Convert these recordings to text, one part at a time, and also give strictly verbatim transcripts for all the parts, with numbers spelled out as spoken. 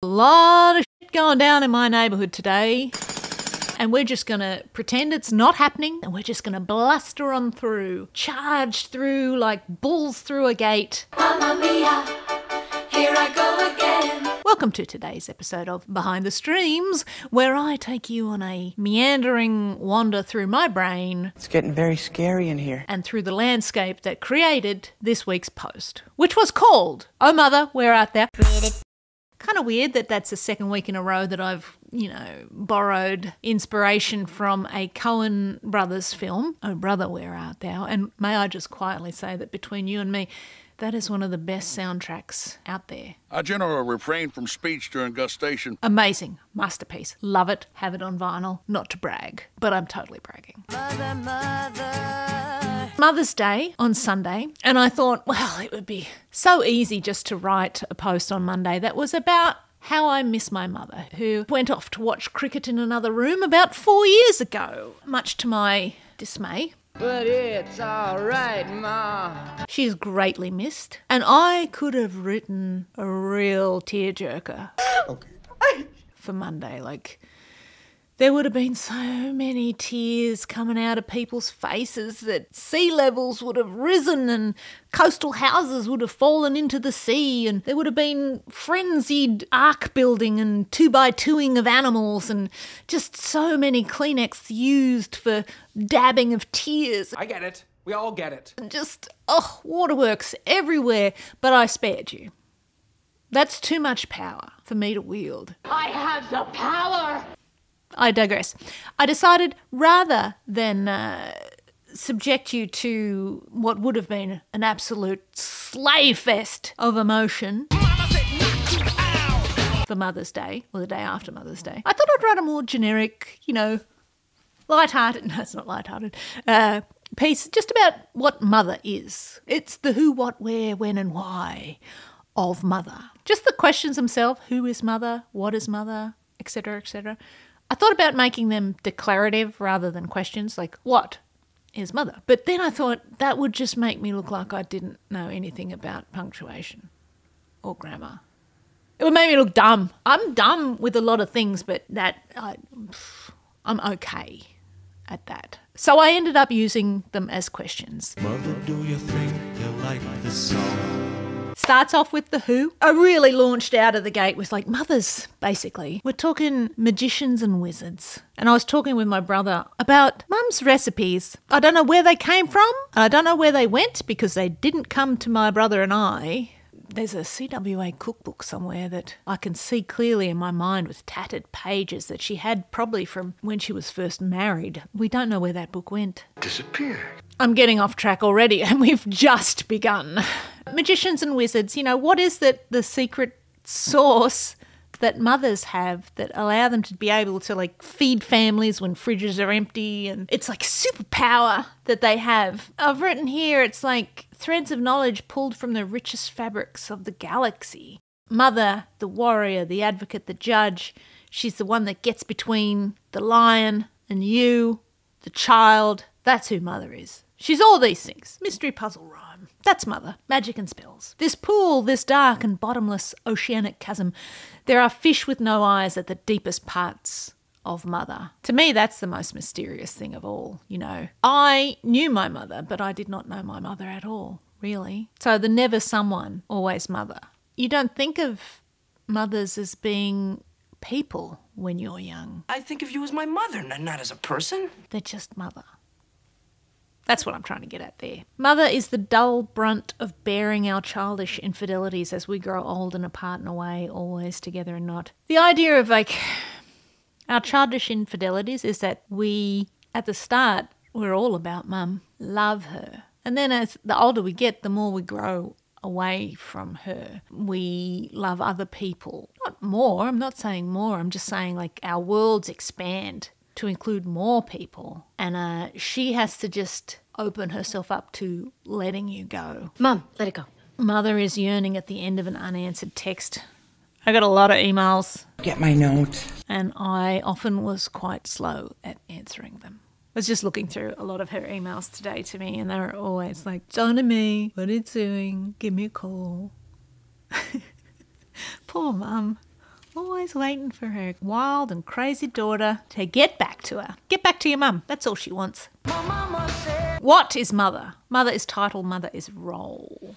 A lot of shit going down in my neighbourhood today, and we're just gonna pretend it's not happening, and we're just gonna bluster on through, charge through like bulls through a gate. Mamma mia, here I go again. Welcome to today's episode of Behind the Streams, where I take you on a meandering wander through my brain. It's getting very scary in here. And through the landscape that created this week's post, which was called Oh Mother, Where Art Thou? Kind of weird that that's the second week in a row that I've, you know, borrowed inspiration from a Coen Brothers film, Oh Brother, Where Art Thou? And may I just quietly say that between you and me, that is one of the best soundtracks out there. I generally refrain from speech during gustation. Amazing. Masterpiece. Love it. Have it on vinyl. Not to brag, but I'm totally bragging. Mother, mother. Mother's Day on Sunday, and I thought, well, it would be so easy just to write a post on Monday that was about how I miss my mother, who went off to watch cricket in another room about four years ago, much to my dismay. But it's all right, Ma. She's greatly missed. And I could have written a real tearjerker okay. for Monday. Like, there would have been so many tears coming out of people's faces that sea levels would have risen and coastal houses would have fallen into the sea, and there would have been frenzied ark building and two-by-twoing of animals and just so many Kleenex used for dabbing of tears. I get it. We all get it. And just, oh, waterworks everywhere, but I spared you. That's too much power for me to wield. I have the power! I digress. I decided rather than uh, subject you to what would have been an absolute sleigh fest of emotion for Mother's Day, or the day after Mother's Day, I thought I'd write a more generic, you know, lighthearted, no, it's not lighthearted, uh, piece just about what mother is. It's the who, what, where, when and why of mother. Just the questions themselves, who is mother, what is mother, et cetera, et cetera. I thought about making them declarative rather than questions, like, what is mother? But then I thought that would just make me look like I didn't know anything about punctuation or grammar. It would make me look dumb. I'm dumb with a lot of things, but that I, I'm okay at that. So I ended up using them as questions. Mother, do you think you like this song? Starts off with the who. I really launched out of the gate with, like, mothers, basically. We're talking magicians and wizards. And I was talking with my brother about mum's recipes. I don't know where they came from. And I don't know where they went, because they didn't come to my brother and I. There's a C W A cookbook somewhere that I can see clearly in my mind with tattered pages that she had probably from when she was first married. We don't know where that book went. Disappeared. I'm getting off track already, and we've just begun. Magicians and wizards, you know, what is that the secret sauce that mothers have that allow them to be able to, like, feed families when fridges are empty? And it's like superpower that they have. I've written here, it's like threads of knowledge pulled from the richest fabrics of the galaxy. Mother, the warrior, the advocate, the judge, she's the one that gets between the lion and you, the child. That's who mother is. She's all these things. Mystery, puzzle, rhyme. That's mother. Magic and spells. This pool, this dark and bottomless oceanic chasm. There are fish with no eyes at the deepest parts of mother. To me, that's the most mysterious thing of all, you know. I knew my mother, but I did not know my mother at all, really. So the never someone, always mother. You don't think of mothers as being people when you're young. I think of you as my mother, not as a person. They're just mother. That's what I'm trying to get at there. Mother is the dull brunt of bearing our childish infidelities as we grow old and apart and away, always together and not. The idea of, like, our childish infidelities is that we, at the start, we're all about mum, love her. And then as the older we get, the more we grow away from her. We love other people. Not more, I'm not saying more, I'm just saying, like, our worlds expand to include more people, and uh, she has to just open herself up to letting you go. Mum, let it go. Mother is yearning at the end of an unanswered text. I got a lot of emails. Get my note. And I often was quite slow at answering them. I was just looking through a lot of her emails today to me, and they were always like, John and me, what are you doing? Give me a call. Poor mum. always waiting for her wild and crazy daughter to get back to her. Get back to your mum. That's all she wants. My mama said. What is mother? Mother is title, mother is role.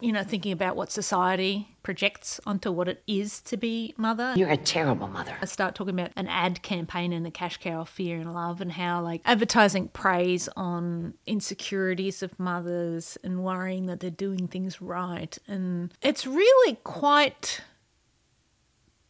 You know, thinking about what society projects onto what it is to be mother. You're a terrible mother. I start talking about an ad campaign and the cash cow of fear and love and how, like, advertising preys on insecurities of mothers and worrying that they're doing things right. And it's really quite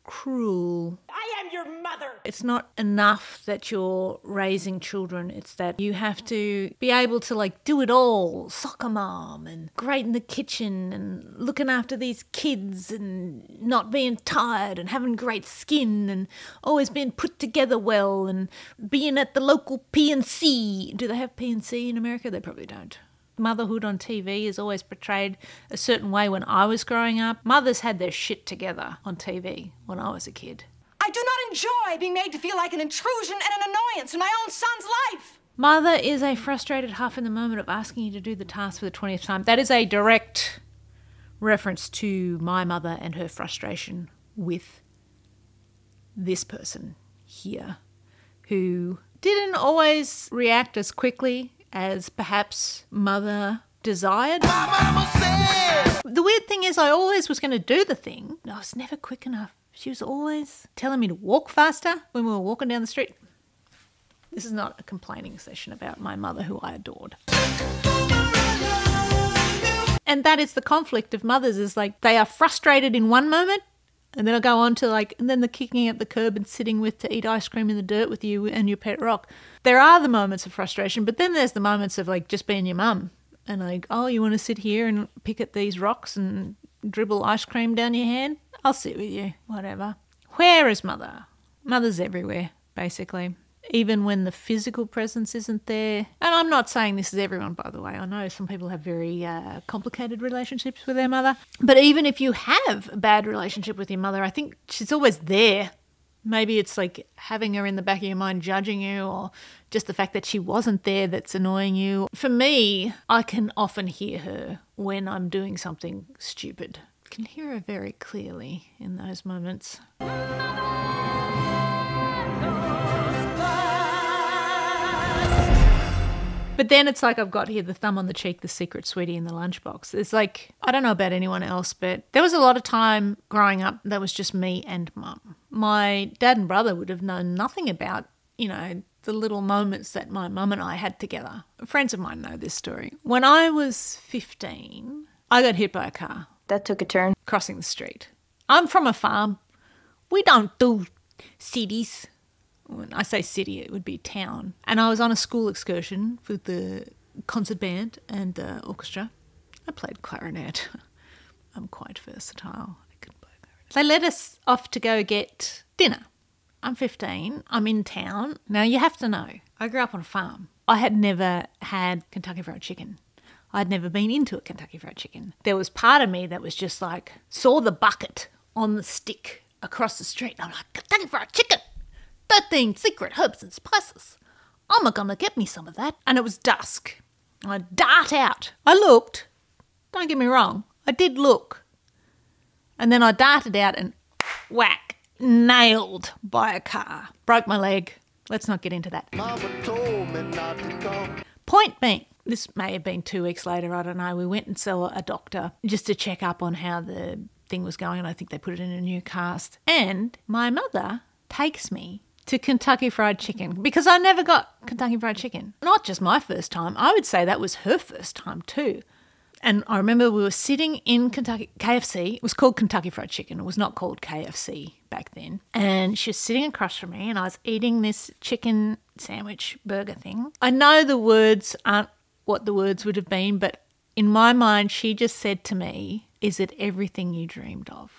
cruel. I am your mother. It's not enough that you're raising children. It's that you have to be able to, like, do it all. Soccer mom and great in the kitchen and looking after these kids and not being tired and having great skin and always being put together well and being at the local P and C. Do they have P and C in America? They probably don't. Motherhood on T V is always portrayed a certain way when I was growing up. Mothers had their shit together on T V when I was a kid. I do not enjoy being made to feel like an intrusion and an annoyance in my own son's life. Mother is a frustrated huff in the moment of asking you to do the task for the twentieth time. That is a direct reference to my mother and her frustration with this person here, who didn't always react as quickly as perhaps mother desired. My mama said. The weird thing is I always was going to do the thing. I was never quick enough. She was always telling me to walk faster when we were walking down the street. This is not a complaining session about my mother, who I adored. And that is the conflict of mothers, is like they are frustrated in one moment, and then I'll go on to like, and then the kicking at the curb and sitting with to eat ice cream in the dirt with you and your pet rock. There are the moments of frustration, but then there's the moments of like just being your mum and like, oh, you want to sit here and pick at these rocks and dribble ice cream down your hand? I'll sit with you, whatever. Where is mother? Mother's everywhere, basically. Even when the physical presence isn't there. And I'm not saying this is everyone, by the way. I know some people have very uh, complicated relationships with their mother. But even if you have a bad relationship with your mother, I think she's always there. Maybe it's like having her in the back of your mind judging you, or just the fact that she wasn't there that's annoying you. For me, I can often hear her when I'm doing something stupid. I can hear her very clearly in those moments. But then it's like I've got here the thumb on the cheek, the secret sweetie in the lunchbox. It's like, I don't know about anyone else, but there was a lot of time growing up that was just me and mum. My dad and brother would have known nothing about, you know, the little moments that my mum and I had together. Friends of mine know this story. When I was fifteen, I got hit by a car. That took a turn. Crossing the street. I'm from a farm. We don't do cities. When I say city, it would be town. And I was on a school excursion with the concert band and uh, orchestra. I played clarinet. I'm quite versatile. I could play clarinet. They let us off to go get dinner. I'm fifteen. I'm in town. Now, you have to know, I grew up on a farm. I had never had Kentucky Fried Chicken. I'd never been into a Kentucky Fried Chicken. There was part of me that was just like, saw the bucket on the stick across the street. I'm like, Kentucky Fried Chicken! thirteen secret herbs and spices. I'm not gonna get me some of that. And it was dusk. I dart out. I looked. Don't get me wrong. I did look. And then I darted out and whack, nailed by a car. Broke my leg. Let's not get into that. Mama told me not to come. Point being, this may have been two weeks later, I don't know. We went and saw a doctor just to check up on how the thing was going. I think they put it in a new cast. And my mother takes me to Kentucky Fried Chicken, because I never got Kentucky Fried Chicken. Not just my first time. I would say that was her first time too. And I remember we were sitting in Kentucky, K F C. It was called Kentucky Fried Chicken. It was not called K F C back then. And she was sitting across from me and I was eating this chicken sandwich burger thing. I know the words aren't what the words would have been, but in my mind, she just said to me, "Is it everything you dreamed of?"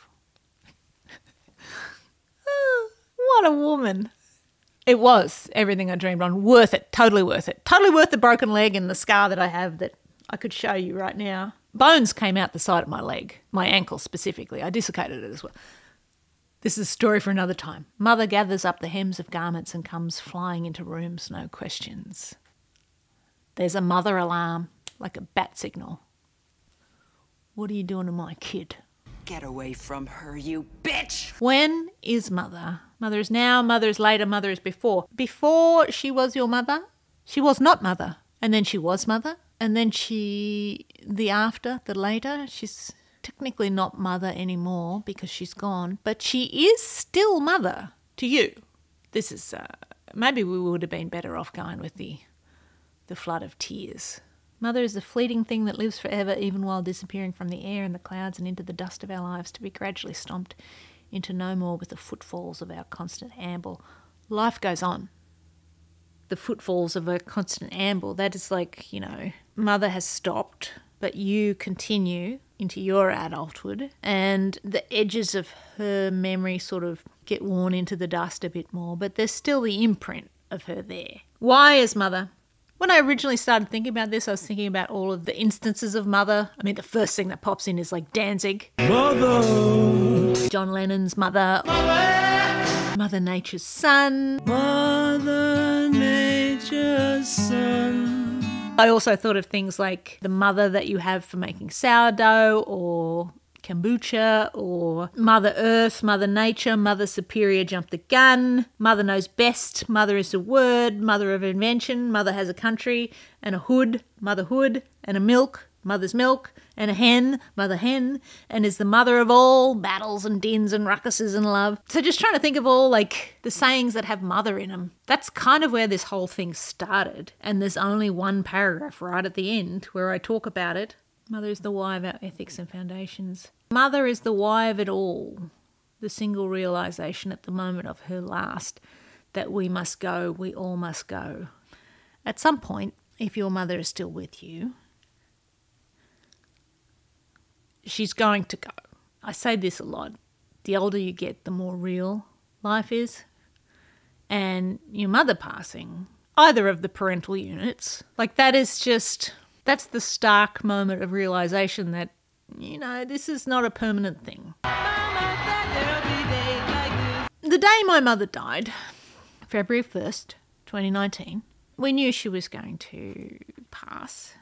What a woman. It was everything I dreamed on. Worth it. Totally worth it. Totally worth the broken leg and the scar that I have that I could show you right now. Bones came out the side of my leg, my ankle specifically. I dislocated it as well. This is a story for another time. Mother gathers up the hems of garments and comes flying into rooms, no questions. There's a mother alarm, like a bat signal. What are you doing to my kid? Get away from her, you bitch! When is mother? Mother's now, mother's later, mother's before. Before she was your mother, she was not mother. And then she was mother. And then she, the after, the later, she's technically not mother anymore because she's gone. But she is still mother to you. This is, uh, maybe we would have been better off going with the, the flood of tears. Mother is the fleeting thing that lives forever, even while disappearing from the air and the clouds and into the dust of our lives, to be gradually stomped into no more with the footfalls of our constant amble. Life goes on. The footfalls of a constant amble, that is like, you know, mother has stopped, but you continue into your adulthood, and the edges of her memory sort of get worn into the dust a bit more, but there's still the imprint of her there. Why is mother? When I originally started thinking about this, I was thinking about all of the instances of mother. I mean, the first thing that pops in is like Danzig. Mother. John Lennon's mother. Mother. Mother Nature's son. Mother Nature's son. I also thought of things like the mother that you have for making sourdough or kombucha, or Mother Earth, Mother Nature, Mother Superior jumped the gun, Mother knows best, Mother is the word, Mother of invention, Mother has a country and a hood, motherhood, and a milk, mother's milk, and a hen, mother hen, and is the mother of all battles and dins and ruckuses and love. So just trying to think of all, like, the sayings that have mother in them. That's kind of where this whole thing started, and there's only one paragraph right at the end where I talk about it. Mother is the why of our ethics and foundations. Mother is the why of it all, the single realisation at the moment of her last, that we must go, we all must go. At some point, if your mother is still with you, she's going to go. I say this a lot. The older you get, the more real life is. And your mother passing, either of the parental units, like that is just... that's the stark moment of realisation that, you know, this is not a permanent thing. The day my mother died, February first, twenty nineteen, we knew she was going to pass.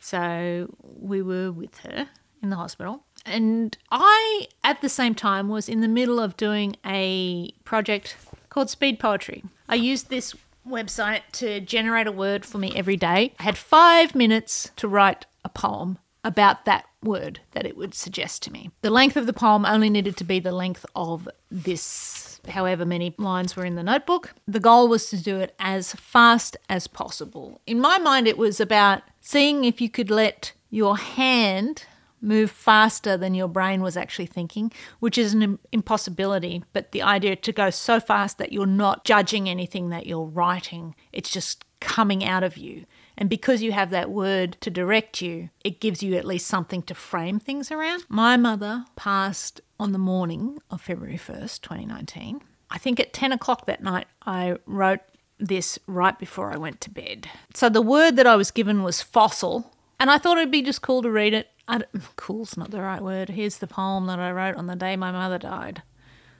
So we were with her in the hospital. And I, at the same time, was in the middle of doing a project called Speed Poetry. I used this website to generate a word for me every day. I had five minutes to write a poem about that word that it would suggest to me. The length of the poem only needed to be the length of this, however many lines were in the notebook. The goal was to do it as fast as possible. In my mind, it was about seeing if you could let your hand move faster than your brain was actually thinking, which is an impossibility, but the idea to go so fast that you're not judging anything that you're writing, it's just coming out of you. And because you have that word to direct you, it gives you at least something to frame things around. My mother passed on the morning of February first, twenty nineteen. I think at ten o'clock that night, I wrote this right before I went to bed. So the word that I was given was fossil, and I thought it'd be just cool to read it. I don't, cool's not the right word. Here's the poem that I wrote on the day my mother died.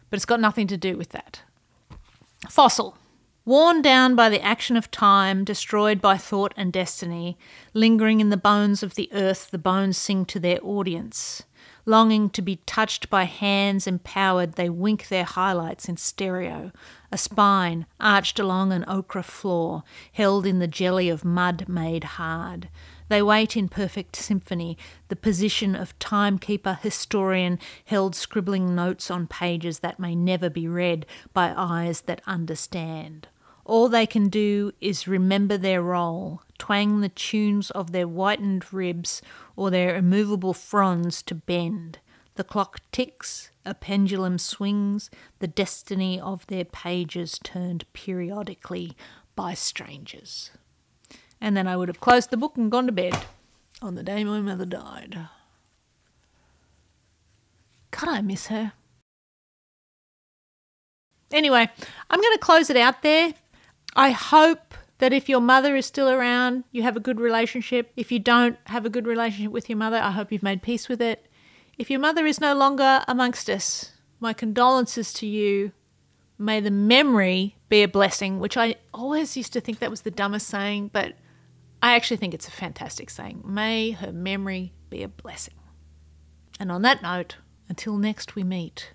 But it's got nothing to do with that. Fossil. Worn down by the action of time, destroyed by thought and destiny, lingering in the bones of the earth, the bones sing to their audience. Longing to be touched by hands empowered, they wink their highlights in stereo. A spine arched along an ochre floor, held in the jelly of mud made hard. They wait in perfect symphony, the position of timekeeper historian held scribbling notes on pages that may never be read by eyes that understand. All they can do is remember their role, twang the tunes of their whitened ribs or their immovable fronds to bend. The clock ticks, a pendulum swings, the destiny of their pages turned periodically by strangers. And then I would have closed the book and gone to bed on the day my mother died. God, I miss her. Anyway, I'm going to close it out there. I hope that if your mother is still around, you have a good relationship. If you don't have a good relationship with your mother, I hope you've made peace with it. If your mother is no longer amongst us, my condolences to you. May the memory be a blessing, which I always used to think that was the dumbest saying, but I actually think it's a fantastic saying. May her memory be a blessing. And on that note, Until next we meet.